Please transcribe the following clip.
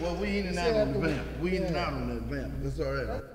Well, we in and out of the vamp. That's all right.